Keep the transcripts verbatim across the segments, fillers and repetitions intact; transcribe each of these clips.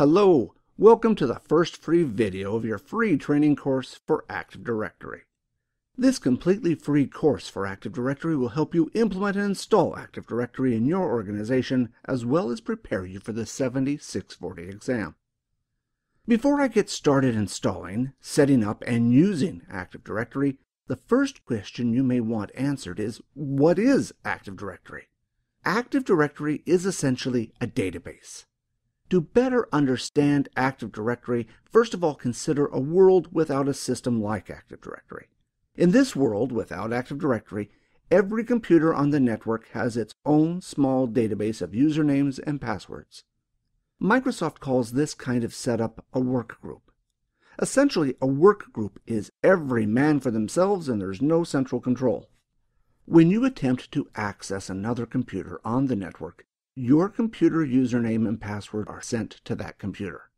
Hello, welcome to the first free video of your free training course for Active Directory. This completely free course for Active Directory will help you implement and install Active Directory in your organization, as well as prepare you for the seventy six forty exam. Before I get started installing, setting up, and using Active Directory, the first question you may want answered is, what is Active Directory? Active Directory is essentially a database. To better understand Active Directory, first of all consider a world without a system like Active Directory. In this world without Active Directory, every computer on the network has its own small database of usernames and passwords. Microsoft calls this kind of setup a work group. Essentially, a work group is every man for themselves and there's no central control. When you attempt to access another computer on the network, your computer username and password are sent to that computer.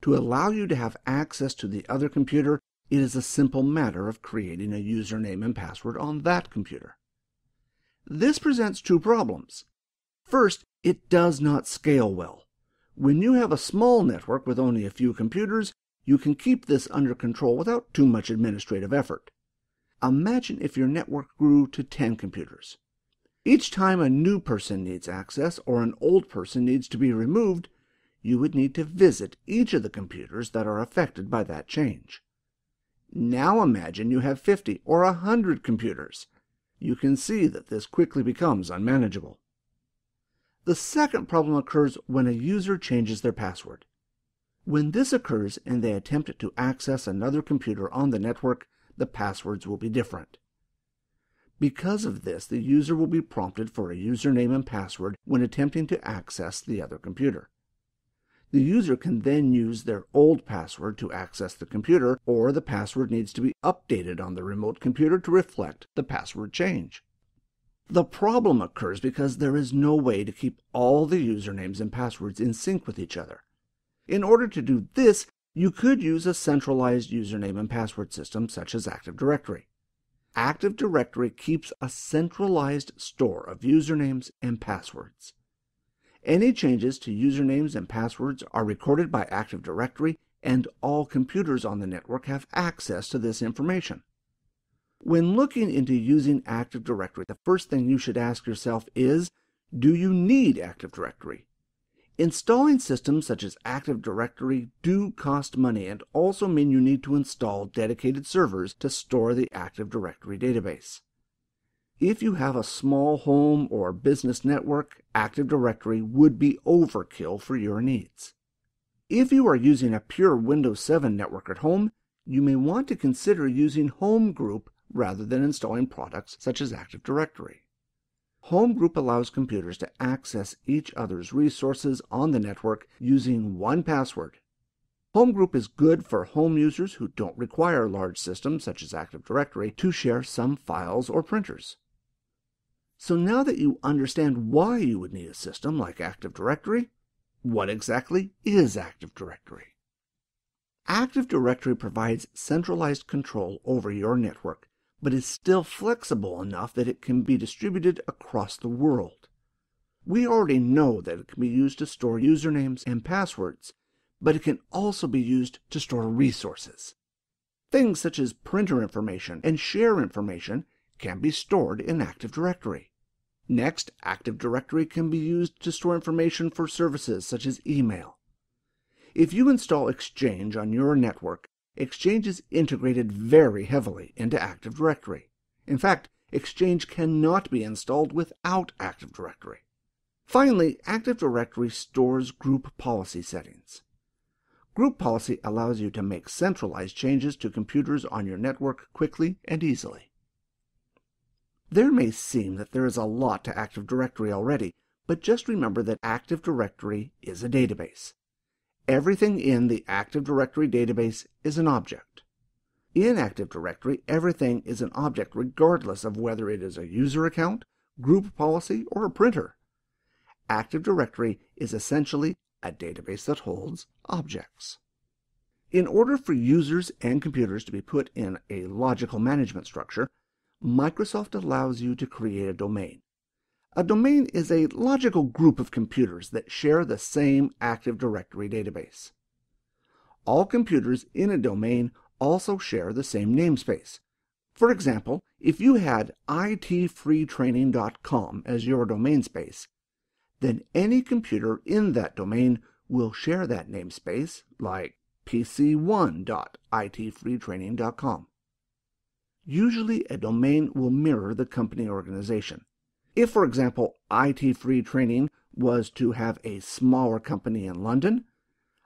To allow you to have access to the other computer, it is a simple matter of creating a username and password on that computer. This presents two problems. First, it does not scale well. When you have a small network with only a few computers, you can keep this under control without too much administrative effort. Imagine if your network grew to ten computers. Each time a new person needs access or an old person needs to be removed, you would need to visit each of the computers that are affected by that change. Now imagine you have fifty or a hundred computers. You can see that this quickly becomes unmanageable. The second problem occurs when a user changes their password. When this occurs and they attempt to access another computer on the network, the passwords will be different. Because of this, the user will be prompted for a username and password when attempting to access the other computer. The user can then use their old password to access the computer, or the password needs to be updated on the remote computer to reflect the password change. The problem occurs because there is no way to keep all the usernames and passwords in sync with each other. In order to do this, you could use a centralized username and password system such as Active Directory. Active Directory keeps a centralized store of usernames and passwords. Any changes to usernames and passwords are recorded by Active Directory, and all computers on the network have access to this information. When looking into using Active Directory, the first thing you should ask yourself is, do you need Active Directory? Installing systems such as Active Directory do cost money and also mean you need to install dedicated servers to store the Active Directory database. If you have a small home or business network, Active Directory would be overkill for your needs. If you are using a pure Windows seven network at home, you may want to consider using HomeGroup rather than installing products such as Active Directory. HomeGroup allows computers to access each other's resources on the network using one password. HomeGroup is good for home users who don't require large systems such as Active Directory to share some files or printers. So now that you understand why you would need a system like Active Directory, what exactly is Active Directory? Active Directory provides centralized control over your network, but is still flexible enough that it can be distributed across the world. We already know that it can be used to store usernames and passwords, but it can also be used to store resources. Things such as printer information and share information can be stored in Active Directory. Next, Active Directory can be used to store information for services such as email. If you install Exchange on your network, Exchange is integrated very heavily into Active Directory. In fact, Exchange cannot be installed without Active Directory. Finally, Active Directory stores group policy settings. Group policy allows you to make centralized changes to computers on your network quickly and easily. There may seem that there is a lot to Active Directory already, but just remember that Active Directory is a database. Everything in the Active Directory database is an object. In Active Directory, everything is an object regardless of whether it is a user account, group policy, or a printer. Active Directory is essentially a database that holds objects. In order for users and computers to be put in a logical management structure, Microsoft allows you to create a domain. A domain is a logical group of computers that share the same Active Directory database. All computers in a domain also share the same namespace. For example, if you had I T free training dot com as your domain space, then any computer in that domain will share that namespace, like p c one dot I T free training dot com. Usually, a domain will mirror the company organization. If, for example, I T Free Training was to have a smaller company in London,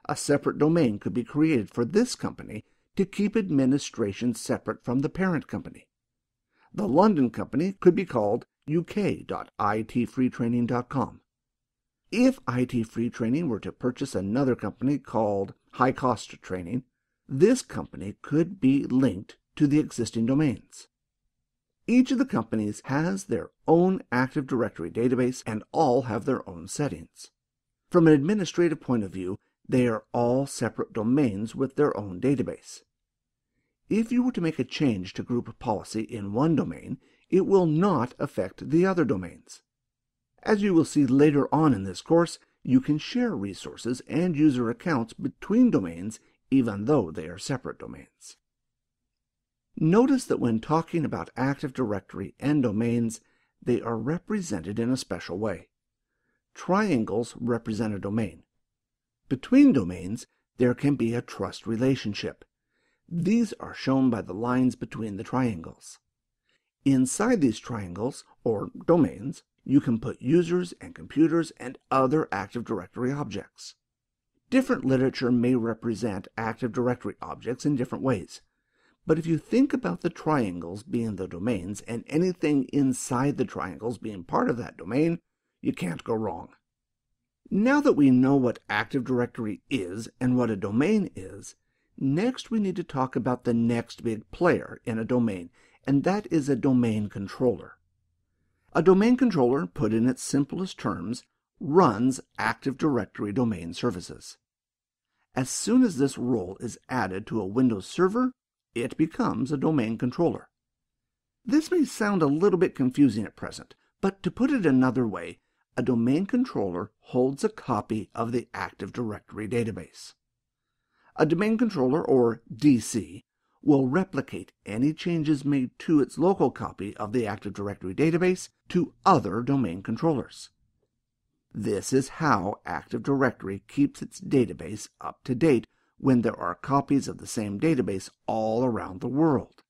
a separate domain could be created for this company to keep administration separate from the parent company. The London company could be called u k dot I T free training dot com. If I T Free Training were to purchase another company called High Cost Training, this company could be linked to the existing domains. Each of the companies has their own Active Directory database and all have their own settings. From an administrative point of view, they are all separate domains with their own database. If you were to make a change to group policy in one domain, it will not affect the other domains. As you will see later on in this course, you can share resources and user accounts between domains even though they are separate domains. Notice that when talking about Active Directory and domains, they are represented in a special way. Triangles represent a domain. Between domains, there can be a trust relationship. These are shown by the lines between the triangles. Inside these triangles, or domains, you can put users and computers and other Active Directory objects. Different literature may represent Active Directory objects in different ways, but if you think about the triangles being the domains and anything inside the triangles being part of that domain, you can't go wrong. Now that we know what Active Directory is and what a domain is, next we need to talk about the next big player in a domain, and that is a domain controller. A domain controller, put in its simplest terms, runs Active Directory domain services. As soon as this role is added to a Windows server, it becomes a domain controller. This may sound a little bit confusing at present, but to put it another way, a domain controller holds a copy of the Active Directory database. A domain controller, or D C, will replicate any changes made to its local copy of the Active Directory database to other domain controllers. This is how Active Directory keeps its database up to date when there are copies of the same database all around the world.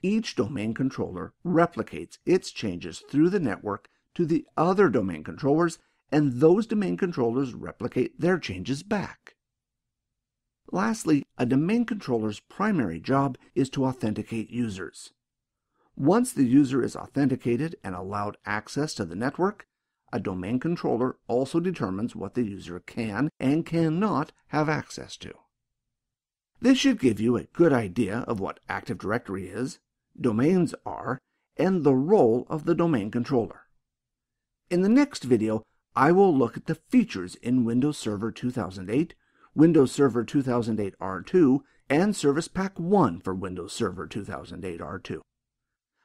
Each domain controller replicates its changes through the network to the other domain controllers, and those domain controllers replicate their changes back. Lastly, a domain controller's primary job is to authenticate users. Once the user is authenticated and allowed access to the network, a domain controller also determines what the user can and cannot have access to. This should give you a good idea of what Active Directory is, domains are, and the role of the domain controller. In the next video, I will look at the features in Windows Server two thousand eight, Windows Server two thousand eight R two, and Service Pack one for Windows Server two thousand eight R two.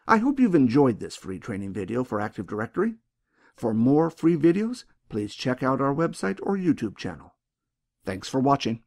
I hope you've enjoyed this free training video for Active Directory. For more free videos, please check out our website or YouTube channel. Thanks for watching.